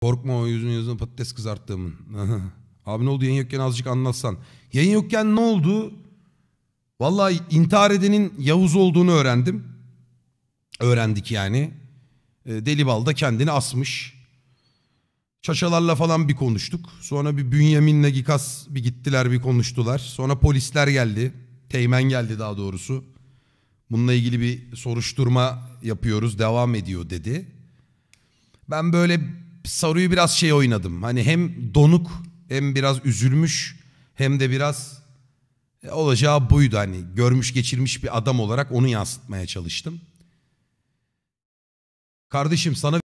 Korkma o yüzüne patates kızarttığımın. Abi ne oldu yayın yokken azıcık anlatsan. Yayın yokken ne oldu? Vallahi intihar edenin Yavuz olduğunu öğrendim. Öğrendik yani. Delibal da kendini asmış. Çaçalarla falan bir konuştuk. Sonra bir Bünyamin'le Gikas bir gittiler bir konuştular. Sonra polisler geldi. Teğmen geldi daha doğrusu. Bununla ilgili bir soruşturma yapıyoruz. Devam ediyor dedi. Ben böyle Sarı'yı biraz şey oynadım. Hani hem donuk hem biraz üzülmüş hem de biraz olacağı buydu. Hani görmüş geçirmiş bir adam olarak onu yansıtmaya çalıştım. Kardeşim sana